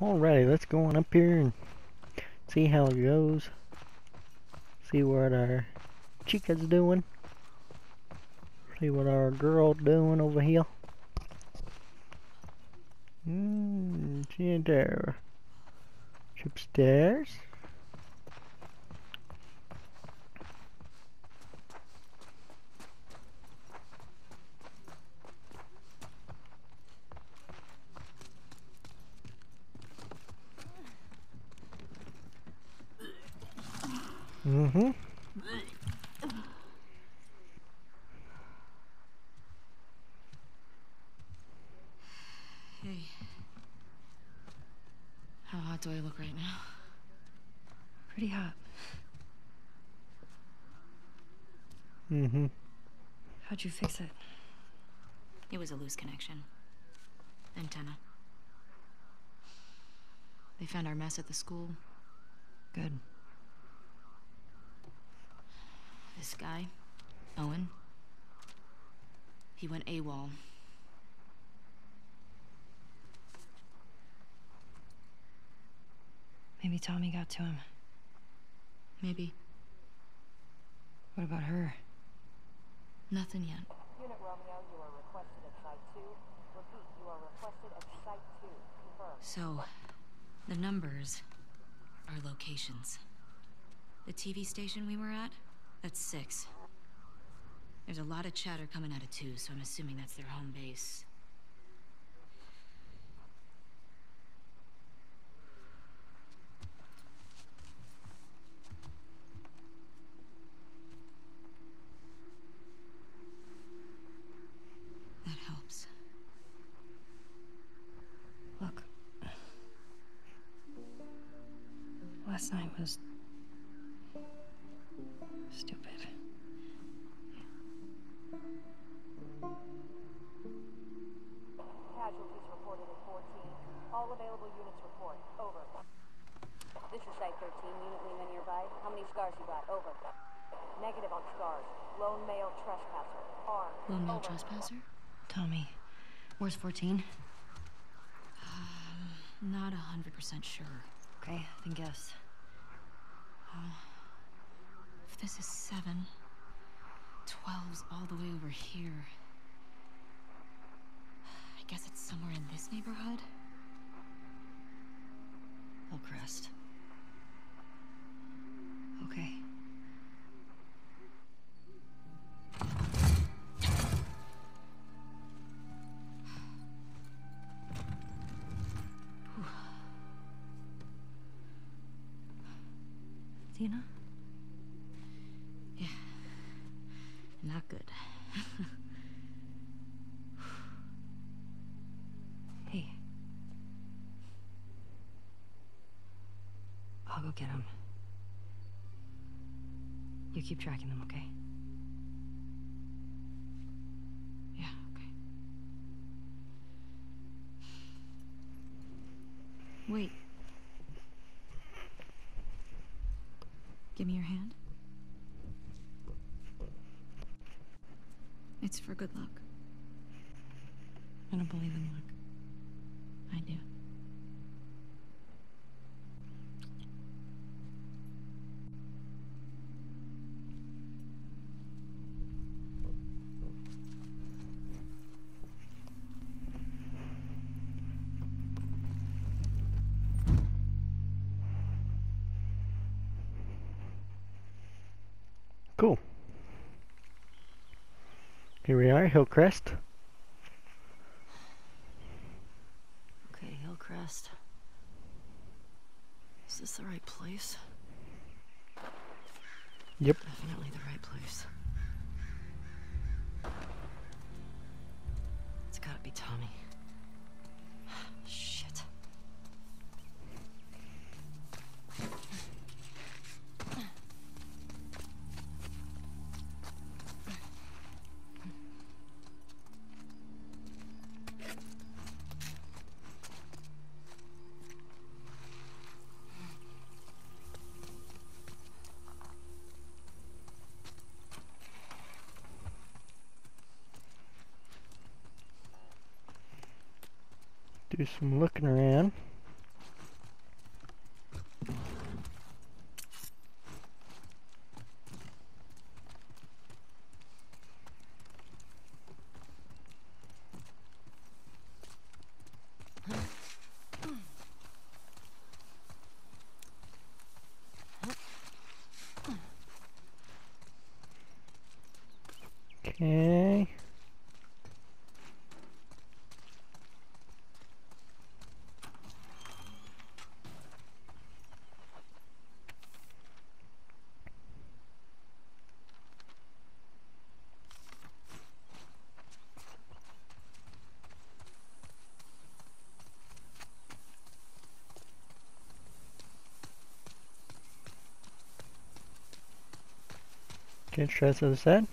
Alrighty, let's go on up here and see how it goes. See what our chica's doing. See what our girl doing over here. She ain't there. She's upstairs. Mm-hmm. Hey. How hot do I look right now? Pretty hot. Mm-hmm. How'd you fix it? It was a loose connection. Antenna. They found our mess at the school. Good. This guy, Owen, he went AWOL. Maybe Tommy got to him. Maybe. What about her? Nothing yet. Unit Romeo, you are requested at Site 2. Repeat, you are requested at Site 2. Confirm. So, the numbers are locations. The TV station we were at? That's 6. There's a lot of chatter coming out of 2, so I'm assuming that's their home base. That helps. Look. Last night was... stupid. Casualties reported at 14. All available units report. Over. This is Site 13. Unit Lima nearby. How many scars you got? Over. Negative on scars. Lone male trespasser. R. Lone male trespasser? Tommy. Where's 14? Not 100% sure. Okay, then guess. This is 7. 12's all the way over here. I guess it's somewhere in this neighborhood. Hillcrest. Okay. Dina? Not good. Hey. I'll go get him. You keep tracking them, okay? Yeah, okay. Wait. Give me your hand. It's for good luck. I don't believe in luck. I do. Cool. Here we are, Hillcrest. Okay, Hillcrest. Is this the right place? Yep. Definitely the right place. It's gotta be Tommy. Shit. Do some looking around. Okay. Okay, try this other side.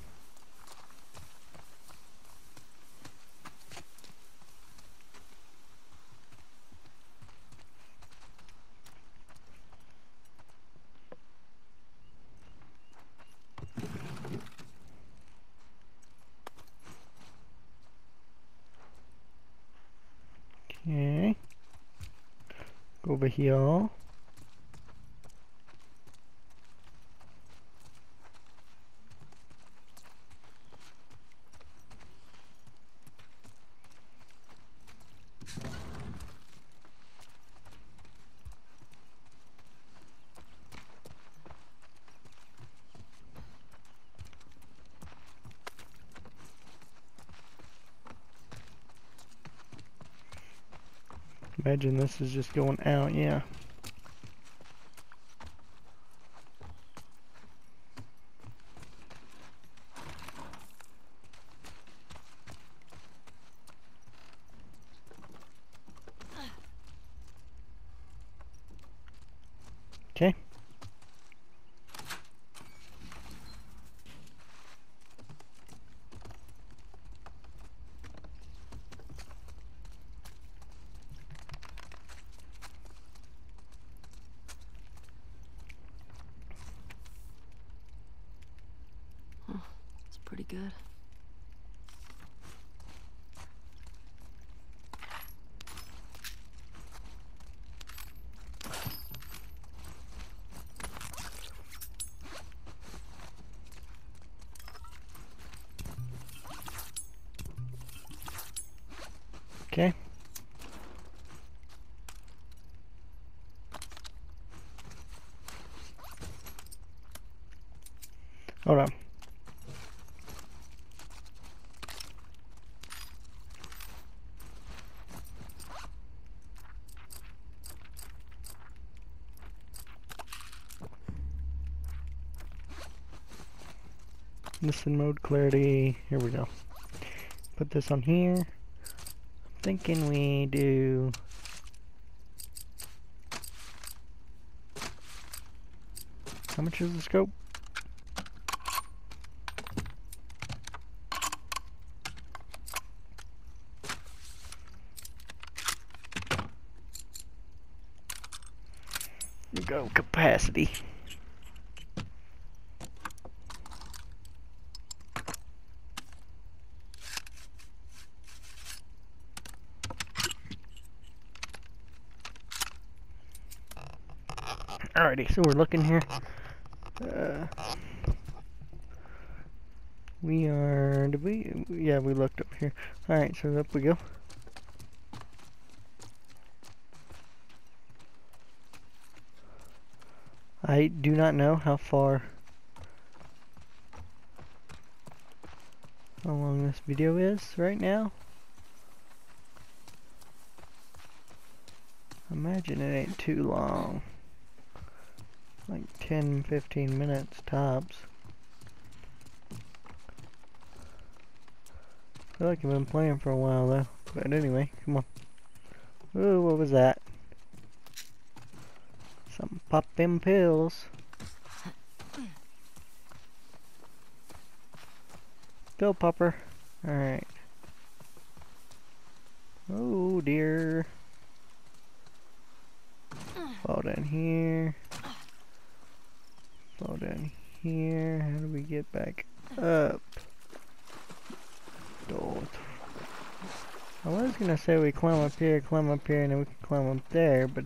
Okay, go over here. Imagine this is just going out, yeah. Okay. Good. Okay. Hold on. Listen mode clarity, here we go. Put this on here. I'm thinking we do how much is the scope? Go capacity. Alrighty, so we're looking here. We are. Did we? Yeah, we looked up here. Alright, so up we go. I do not know how far, how long this video is right now. I imagine it ain't too long. Like 10, 15 minutes tops. I feel like I've been playing for a while though. But anyway, come on. Ooh, what was that? Some poppin' pills. Pill popper. Alright. Oh dear. Fall down here. Fall down here. How do we get back up? Don't. I was gonna say we climb up here, and then we can climb up there, but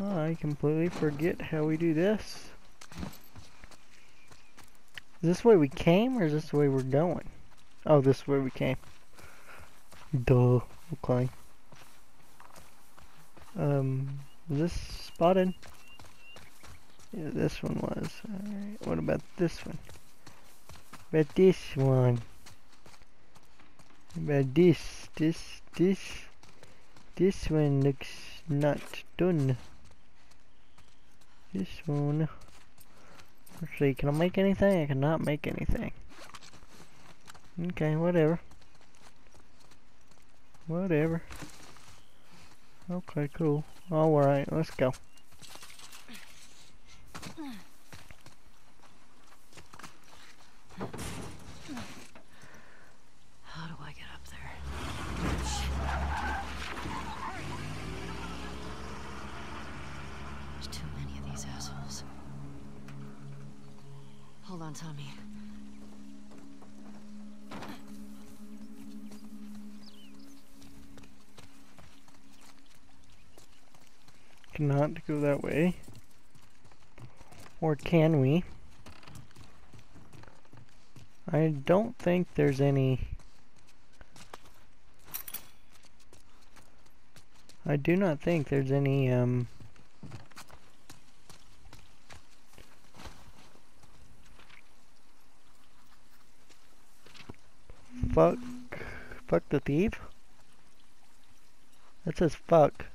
I completely forget how we do this. Is this the way we came, or is this the way we're going? Oh, this is where we came. Duh. Okay. Is this spotted? Yeah, this one was. Alright, what about this one? What about this one? What about this? This one looks not done. This one. Let's see, can I make anything? I cannot make anything. Okay, whatever. Whatever. Okay, cool. Alright, let's go. How do I get up there? There's too many of these assholes. Hold on, Tommy. Cannot go that way. Or can we? I don't think there's any. I do not think there's any, Fuck the thief? That says fuck.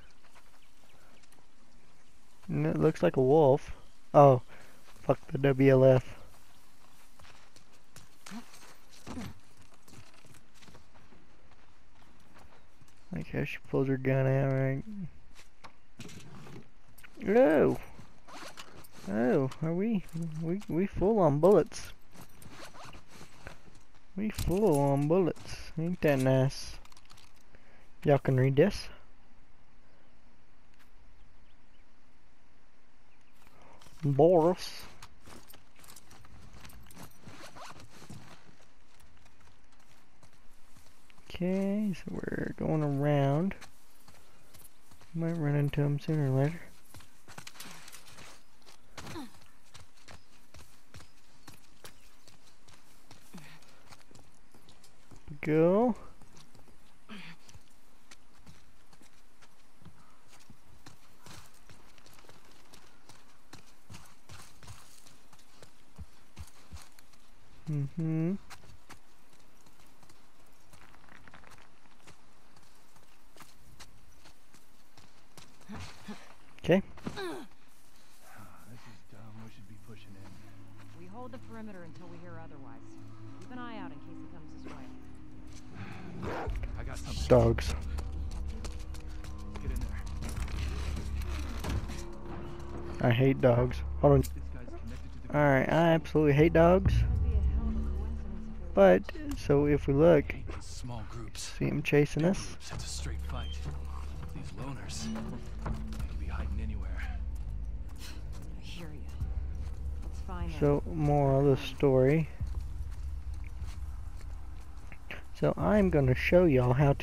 And it looks like a wolf. Oh. Fuck the WLF. Okay, she pulls her gun out, right? No! Oh, are we full on bullets. We full on bullets. Ain't that nice? Y'all can read this. Boris. Okay, so we're going around. Might run into him sooner or later. Go. Mm-hmm. Okay. This is dumb. We should be pushing in. We hold the perimeter until we hear otherwise. Keep an eye out in case he comes this way. I got some dogs. Get in there. I hate dogs. Hold on. Alright, I absolutely hate dogs. But so if we look, small groups. See him chasing us. It's a straight fight. These loners, they could be hiding anywhere. I hear you. Let's find out. So more of the story. So I'm gonna show y'all how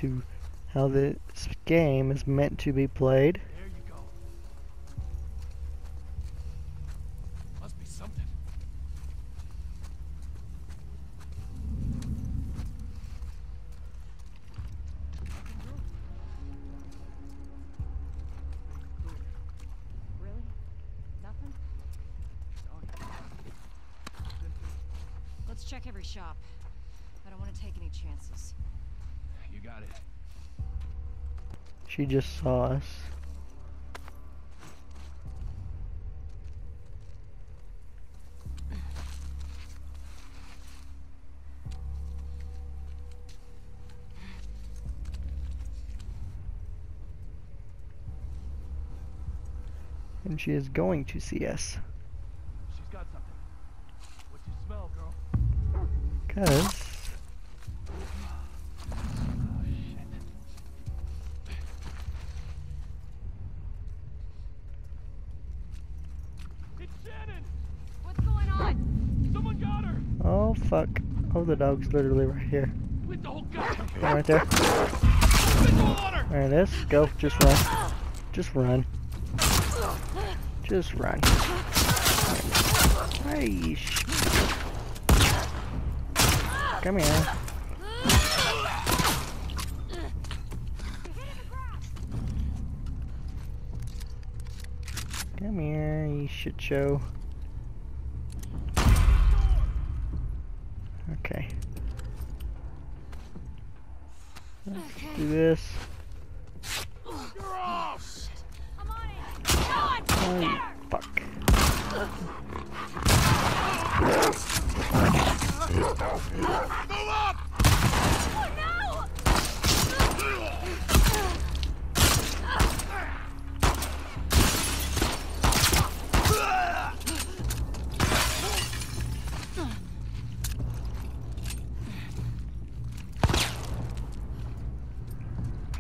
this game is meant to be played. There you go. Must be something. Check every shop. I don't want to take any chances. You got it. She just saw us. And she is going to see us. She's got something. What you smell, girl? Because it's Shannon. What's going on? Someone got her. Oh fuck! Oh, the dog's literally right here. With the whole gun. Right there. There it is. Go. Just run. Just run. Just run. Hey. Come here. Come here. shit show. Okay. Let's do this. Holy fuck. Move up! Oh no!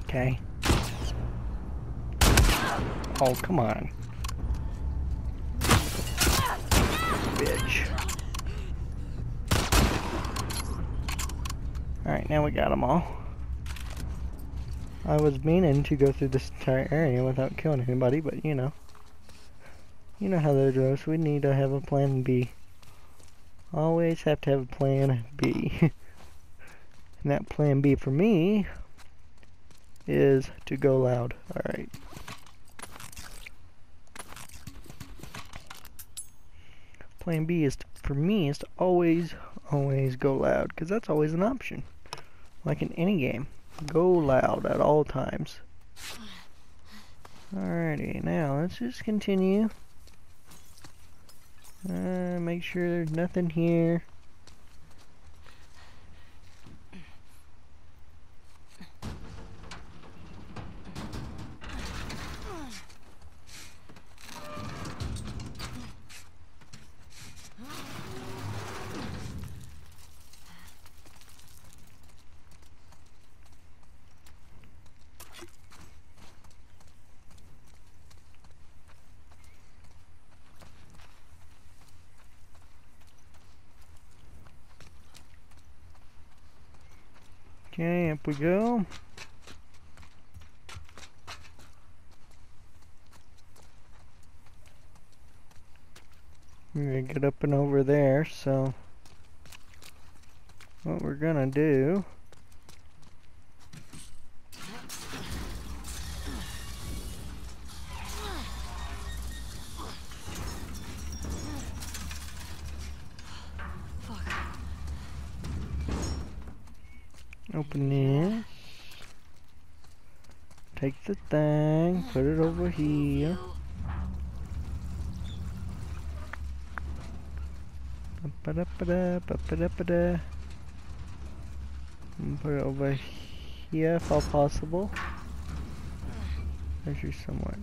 Okay. Oh, come on. Bitch. Alright, now we got them all. I was meaning to go through this entire area without killing anybody, but you know. You know how those goes. We need to have a plan B. Always have to have a plan B. And that plan B for me is to go loud. Alright. Plan B is, for me, is to always go loud, because that's always an option. Like in any game, go loud at all times. Alrighty, now let's just continue. Make sure there's nothing here. Okay, up we go. We're gonna get up and over there, so what we're gonna do this. Take the thing, put it over here. Put it over here if all possible. There's your somewhat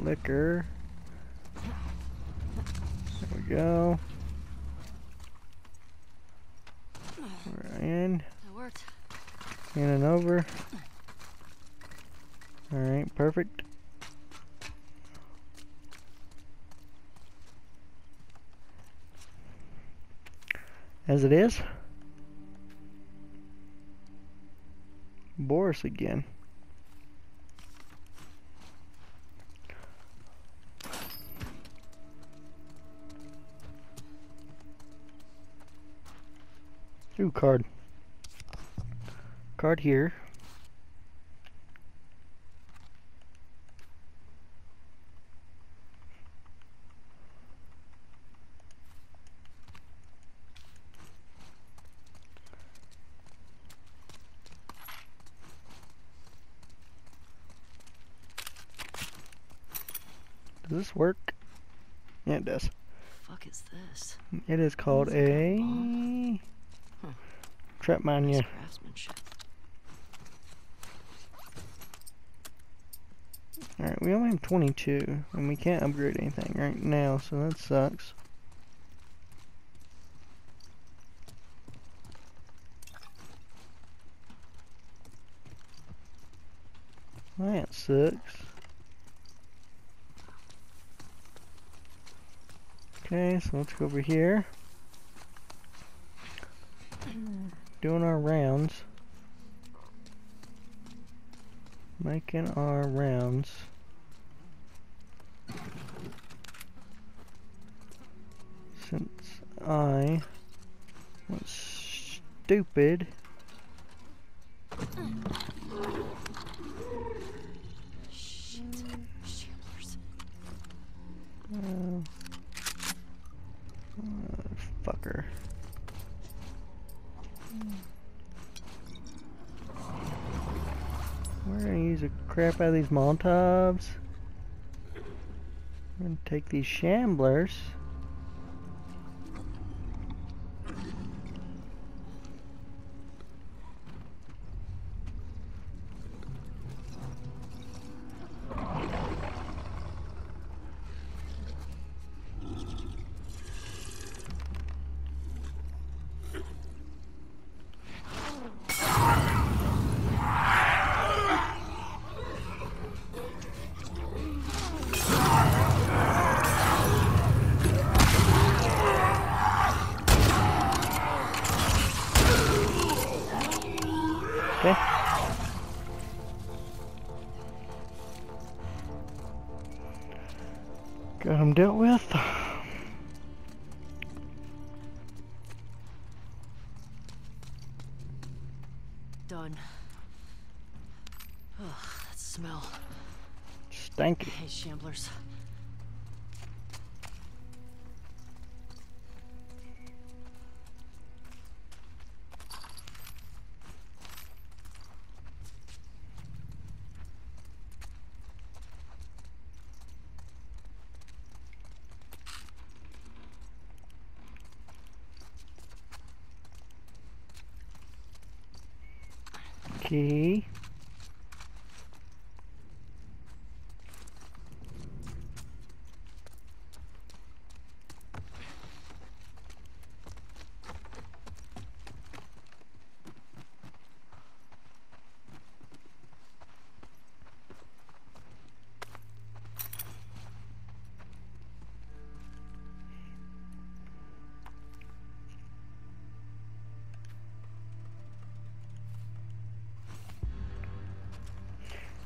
slicker. There we go. We're in. In and over. Alright, perfect. As it is. Boris again. Ooh, card. Card here. Does this work? Yeah, it does. What the fuck is this? It is called a trap mine. Yeah. Alright, we only have 22, and we can't upgrade anything right now, so that sucks. That sucks. Okay, so let's go over here. Doing our rounds. Making our rounds. Since I was stupid. We're gonna use the crap out of these Molotovs. We're gonna take these shamblers. Got them dealt with. Done. Ugh, that smell. Stanky. Hey, shamblers. Okay.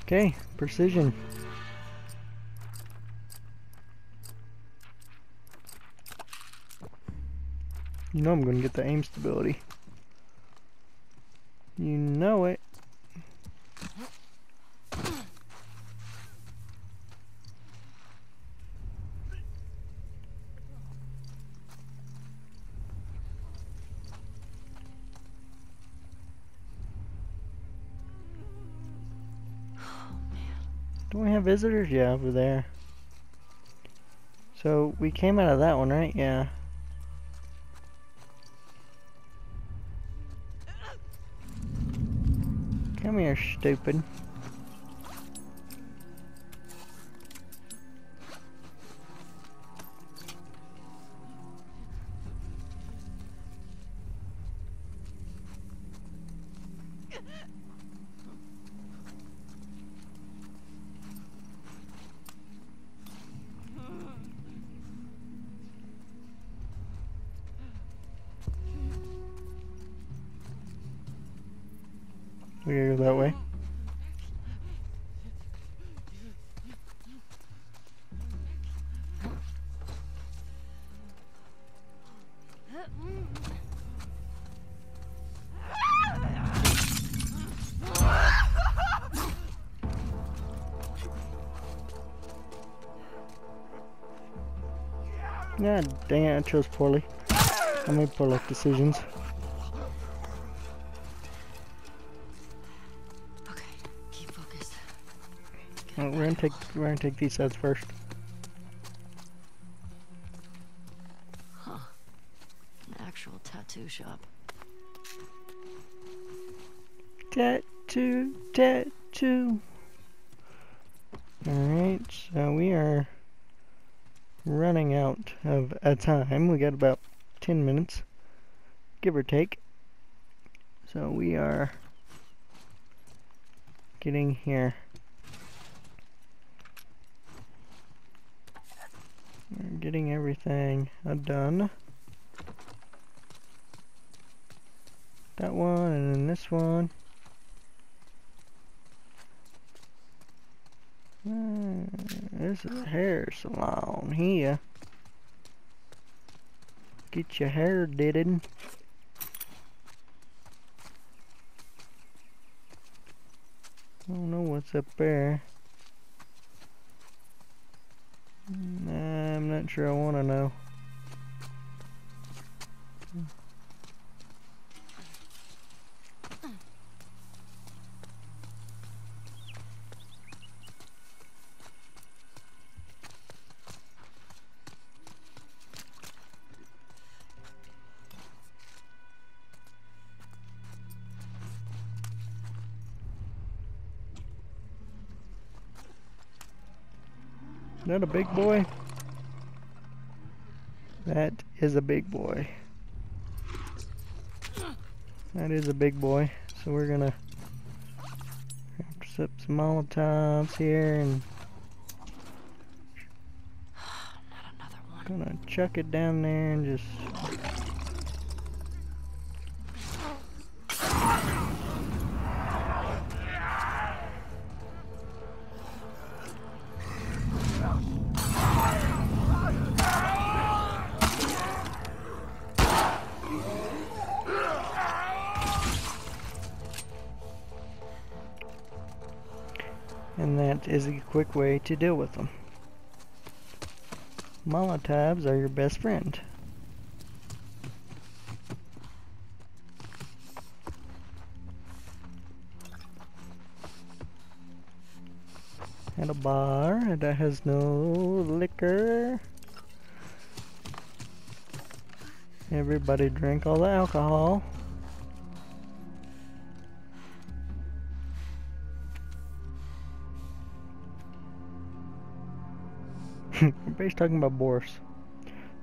Okay, precision. You know I'm gonna get the aim stability. You know it. Don't we have visitors? Yeah, over there. So we came out of that one, right? Yeah. Come here, stupid. We gotta go that way. God dang it, I chose poorly. I made poor life decisions. We're gonna take these sets first. Huh. An actual tattoo shop. Tattoo. Alright, so we are running out of time. We got about 10 minutes, give or take. So we are getting here. We're getting everything done. That one, and then this one. This is a hair salon here. Get your hair did. I don't know what's up there. I'm not sure I want to know. Is that a big boy? That is a big boy. That is a big boy. So we're gonna have to slip some Molotovs here and not another one. Gonna chuck it down there and just is a quick way to deal with them. Molotovs are your best friend. And a bar that has no liquor. Everybody drink all the alcohol. Everybody's talking about Boris.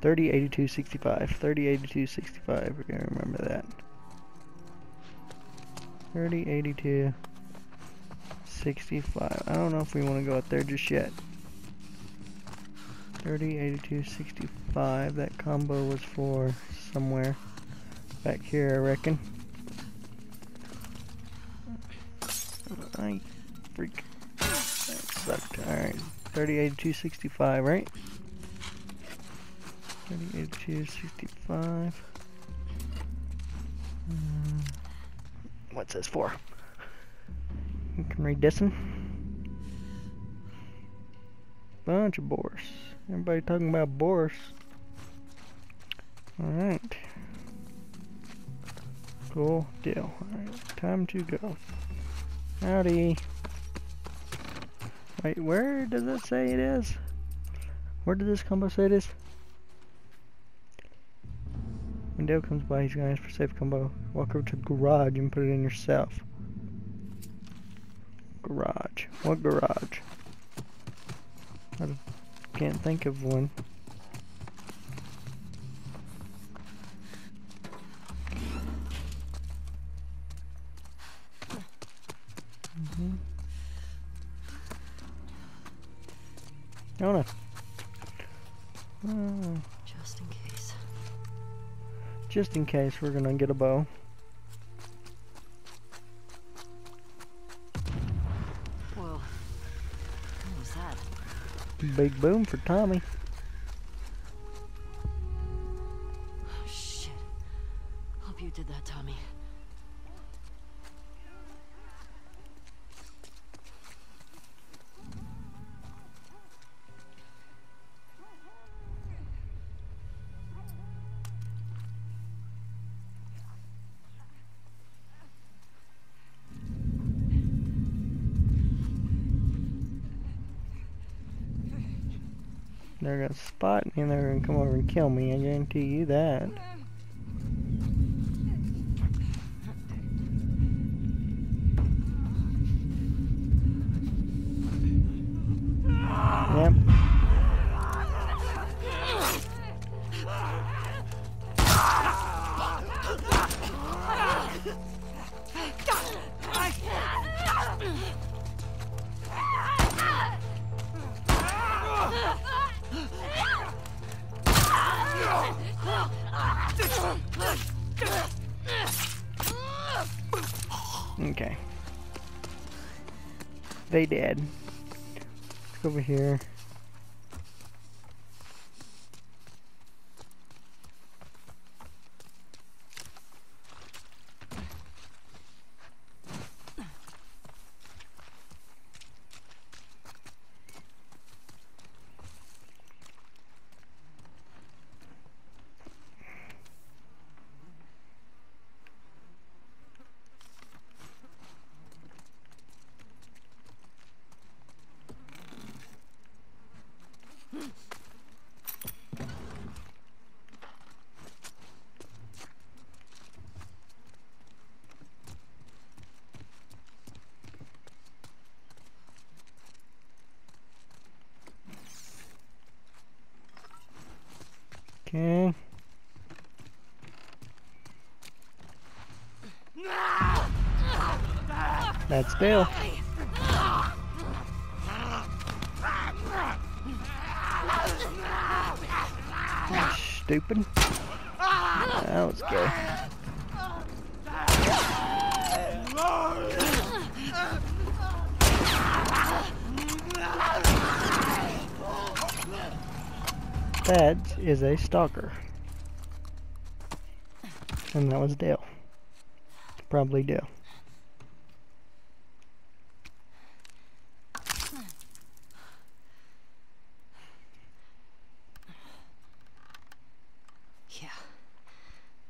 308265. 308265. We're gonna remember that. 308265. I don't know if we want to go out there just yet. 308265. That combo was for somewhere back here, I reckon. I freak. That sucked. Alright. 308265, right? 308265. What's this for? You can read this one. Bunch of Boris. Everybody talking about Boris. Alright. Cool deal. Alright, time to go. Howdy. Wait, where does it say it is? Where did this combo say it is? When Dale comes by, he's gonna ask for safe combo. Walk over to the garage and put it in yourself. Garage. What garage? I can't think of one. Don't I? Just in case. Just in case we're gonna get a bow. Whoa. What was that? Big boom for Tommy. Oh, shit. Hope you did that, Tommy. They're gonna spot me and they're gonna come over and kill me, I guarantee you that. Yep. Okay. They dead. Let's go over here. Okay. That's Dale. Stupid. Now let's go. That is a stalker. And that was Dale. Probably Dale.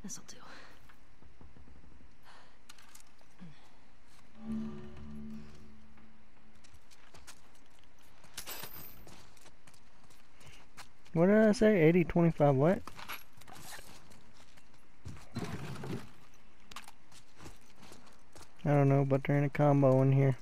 This'll do. What did I say? 80-25 what? I don't know, but they're in a combo in here.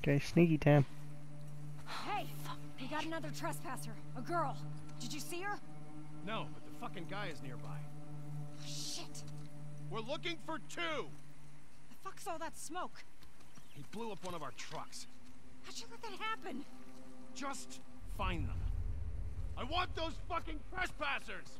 Okay, sneaky time. Hey, we got another trespasser, a girl. Did you see her? No, but the fucking guy is nearby. Oh, shit. We're looking for two. The fuck's all that smoke? He blew up one of our trucks. How'd you let that happen? Just find them. I want those fucking trespassers.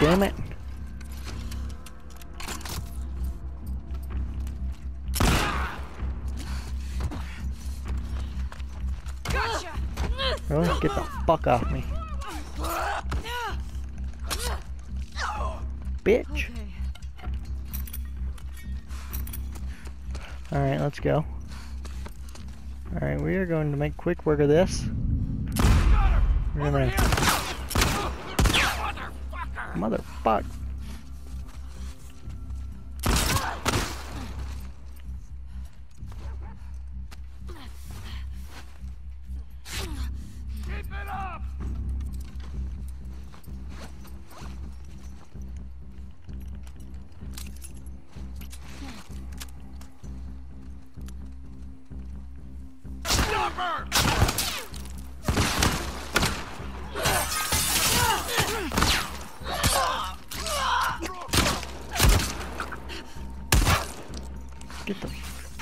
Damn it. Gotcha. Oh, get the fuck off me. Bitch. Okay. Alright, let's go. Alright, we are going to make quick work of this. We're gonna... Motherfuck. Keep it up. Stop her.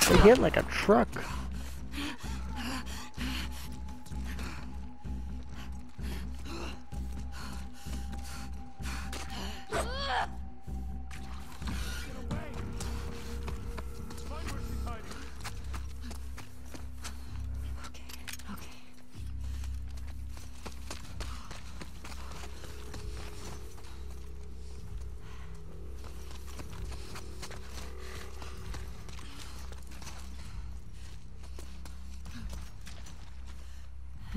They hit like a truck.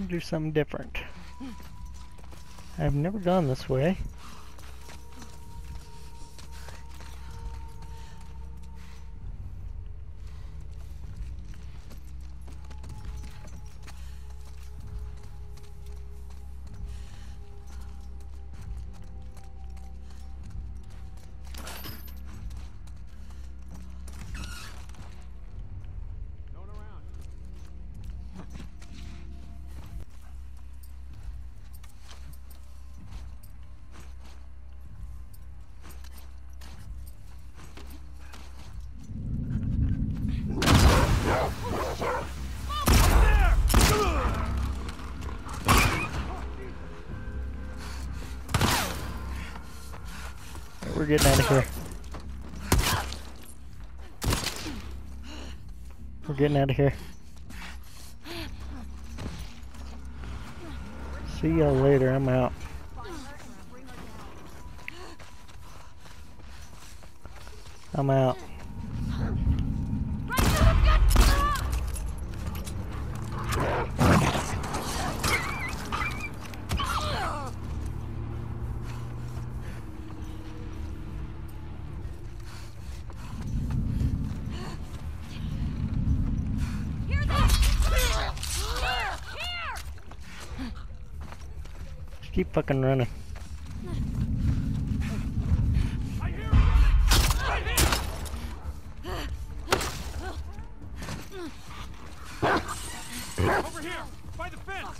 Do something different. I've never gone this way. We're getting out of here. We're getting out of here. See y'all later. I'm out. I'm out. Keep fucking running. Over here, by the fence.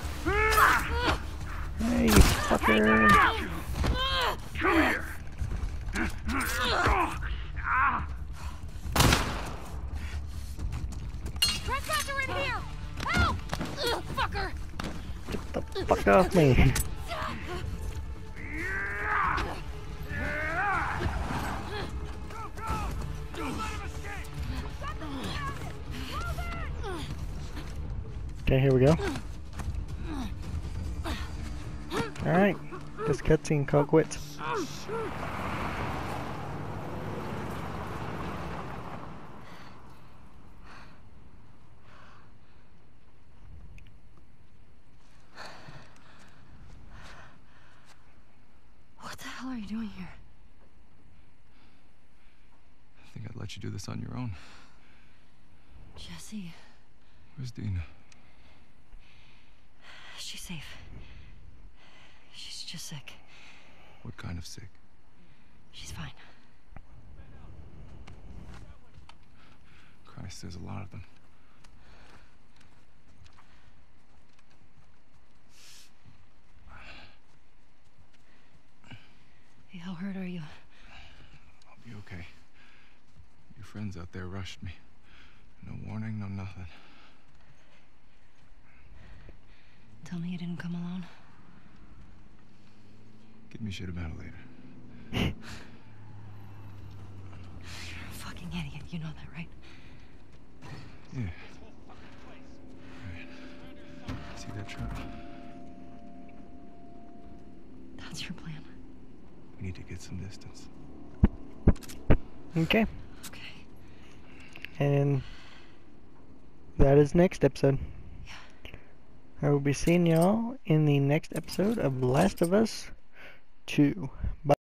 Go! Hey, you fucker. Come here. Fuck off me. Okay, here we go. Alright, this cutscene call quits. Do this on your own. Jessie. Where's Dina? She's safe. She's just sick. What kind of sick? She's fine. Christ, there's a lot of them. Hey, how hurt are you? I'll be okay. Your friends out there rushed me. No warning, no nothing. Tell me you didn't come alone. Give me shit about it later. You're a fucking idiot, you know that, right? Yeah. Right. See that truck? That's your plan. We need to get some distance. Okay. Okay. And that is next episode. Yeah. I will be seeing y'all in the next episode of Last of Us 2. Bye.